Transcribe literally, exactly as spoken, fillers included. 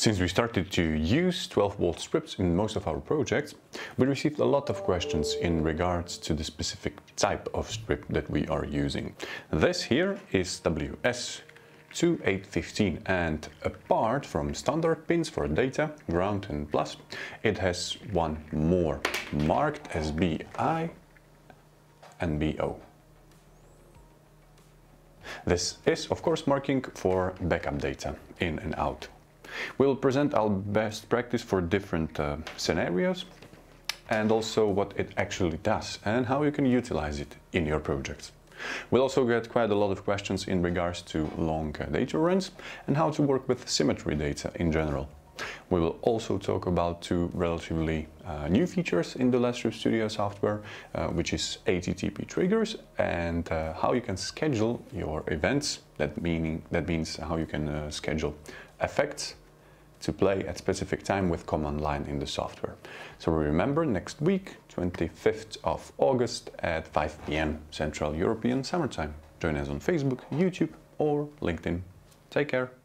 Since we started to use twelve volt scripts in most of our projects, we received a lot of questions in regards to the specific type of script that we are using. This here is W S two eight one five, and apart from standard pins for data, ground and plus, it has one more marked as B I and B O. This is of course marking for backup data in and out. We'll present our best practice for different uh, scenarios, and also what it actually does and how you can utilize it in your projects. We'll also get quite a lot of questions in regards to long uh, data runs and how to work with symmetry data in general. We will also talk about two relatively uh, new features in the L E D Strip Studio software, uh, which is H T T P triggers and uh, how you can schedule your events. That meaning that means how you can uh, schedule effects to play at specific time with command line in the software. So remember, next week, twenty-fifth of August at five P M Central European Summertime. Join us on Facebook, YouTube or LinkedIn. Take care.